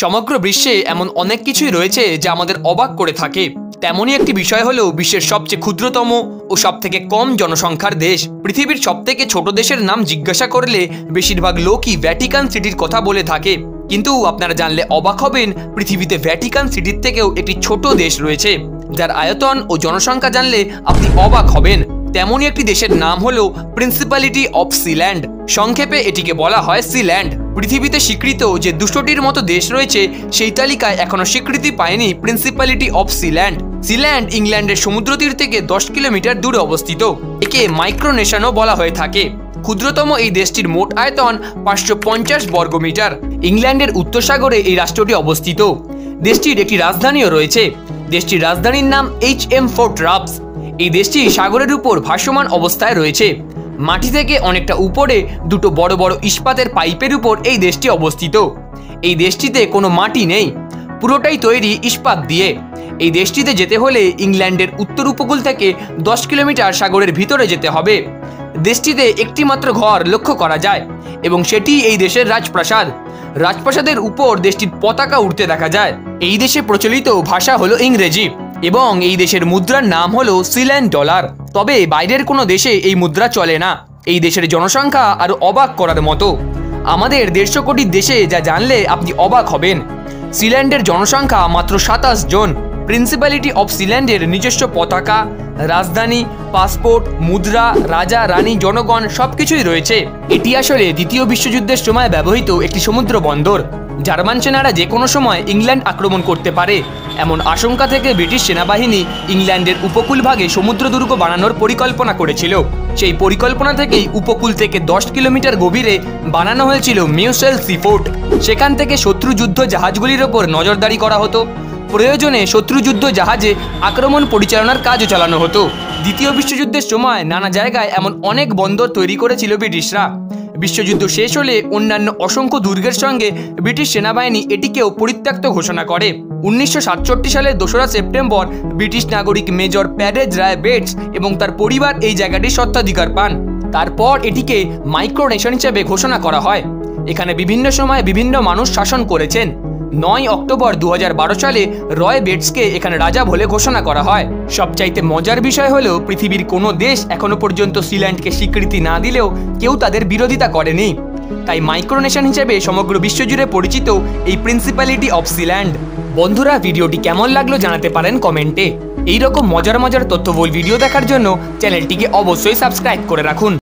समग्र विश्वे एमन अनेक किछुई रयेछे जा आमादेर अबाक करे थाके। तेमोनी एकटी विषय हलो विश्वेर सबचेये क्षुद्रतम ओ सबथेके कम जनसंख्यार देश। पृथिवीर सबथेके छोटो देशेर नाम जिज्ञासा करले बेशिरभाग लोकई भ्याटिकान सिटिर कथा बोले थाके, किन्तु आपनारा जानले अबाक हबेन पृथिवीते भ्याटिकान सिटिर थेकेओ एकटी छोटो देश रयेछे जार आयतन ओ जनसंख्या जानले आपनि अबाक हबेन। तेमोनी एकटी देशेर नाम हलो प्रिंसिपालिटी अफ सीलैंड, संक्षेपे एटिके बोला हय सीलैंड। पृथिवीते स्वीकृत जे 200টির मतो देश रयेछे सेई तालिकाय एखोनो स्वीकृति पायनि प्रिंसिपालिटी अफ सीलैंड। सीलैंड इंग्लैंडेर समुद्र तीर थेके 10 किलोमीटर दूरे अवस्थित। एके माइक्रोनेशनो बोला हये थाके। क्षुद्रतम एई देशटिर मोट आयतन 550 वर्ग मीटार। इंग्लैंडेर उत्तर सागरे एई राष्ट्रटी अवस्थित। देशटिर एकटी राजधानीओ रयेछे। देशटिर राजधानीर नाम HM फोर्ट राब्स। এই দেশটি সাগরের উপর ভাসমান অবস্থায় রয়েছে। মাটি থেকে অনেকটা উপরে দুটো বড় বড় ইস্পাতের পাইপের উপর এই দেশটি অবস্থিত। এই দেশটিতে কোনো মাটি নেই, পুরোটাই তৈরি ইস্পাত দিয়ে। এই দেশটিতে যেতে হলে ইংল্যান্ডের উত্তর উপকূল থেকে 10 কিলোমিটার সাগরের ভিতরে যেতে হবে। দেশটিতে একটি মাত্র ঘর লক্ষ্য করা যায় এবং সেটি এই দেশের রাজপ্রাসাদ। রাজপ্রাসাদের উপর দেশটির পতাকা উড়তে দেখা যায়। এই দেশে প্রচলিত ভাষা হলো ইংরেজি এবং এই দেশের মুদ্রার নাম হলো সিল্যান্ড ডলার। তবে বাইরের কোনো দেশে এই মুদ্রা চলে না। এই দেশের জনসংখ্যা আরো অবাক করার মতো। আমাদের 150 কোটি দেশে যা জানলে আপনি অবাক হবেন। সিল্যান্ডের জনসংখ্যা মাত্র 27 জন। প্রিন্সিপালিটি অফ সিল্যান্ডের নিজস্ব পতাকা, রাজধানী, পাসপোর্ট, মুদ্রা, রাজা রানী, জনগণ সবকিছুই রয়েছে। এটি আসলে দ্বিতীয় বিশ্বযুদ্ধের সময় ব্যবহৃত একটি সমুদ্র বন্দর। জার্মান সেনারা যে কোনো সময় ইংল্যান্ড আক্রমণ করতে পারে এমন আশঙ্কা থেকে ব্রিটিশ সেনাবাহিনী ইংল্যান্ডের উপকূলভাগে সমুদ্র দুর্গ বানানোর পরিকল্পনা করেছিল। সেই পরিকল্পনা থেকেই উপকূল থেকে 10 কিলোমিটার গভীরে বানানো হয়েছিল মিউসেল সি ফোর্ট। সেখান থেকে শত্রু যুদ্ধ জাহাজগুলির ওপর নজরদারি করা হতো। প্রয়োজনে শত্রুযুদ্ধ জাহাজে আক্রমণ পরিচালনার কাজও চালানো হতো। দ্বিতীয় বিশ্বযুদ্ধের সময় নানা জায়গায় এমন অনেক বন্দর তৈরি করেছিল ব্রিটিশরা। বিশ্বযুদ্ধ শেষ হলে অন্যান্য অসংখ্য দুর্গের সঙ্গে ব্রিটিশ সেনাবাহিনী এটিকেও পরিত্যক্ত ঘোষণা করে। 1967 সালের 2রা সেপ্টেম্বর ব্রিটিশ নাগরিক মেজর প্যারেজ রায় বেটস এবং তার পরিবার এই জায়গাটির স্বত্বাধিকার পান। তারপর এটিকে মাইক্রোনেশন হিসেবে ঘোষণা করা হয়। এখানে বিভিন্ন সময় বিভিন্ন মানুষ শাসন করেছেন। 9 অক্টোবর 2012 সালে রয় বেটসকে এখানে রাজা বলে ঘোষণা করা হয়। সবচাইতে মজার বিষয় হলো পৃথিবীর কোনো দেশ এখনো পর্যন্ত সিল্যান্ডকে স্বীকৃতি না দিলেও কেউ তাদের বিরোধিতা করেনি। তাই মাইক্রোনেশন হিসেবে সমগ্র বিশ্বজুড়ে পরিচিত এই প্রিন্সিপালিটি অফ সিল্যান্ড। বন্ধুরা, ভিডিওটি কেমন লাগলো জানাতে পারেন কমেন্টে। এইরকম মজার মজার তথ্যবহুল ভিডিও দেখার জন্য চ্যানেলটিকে অবশ্যই সাবস্ক্রাইব করে রাখুন।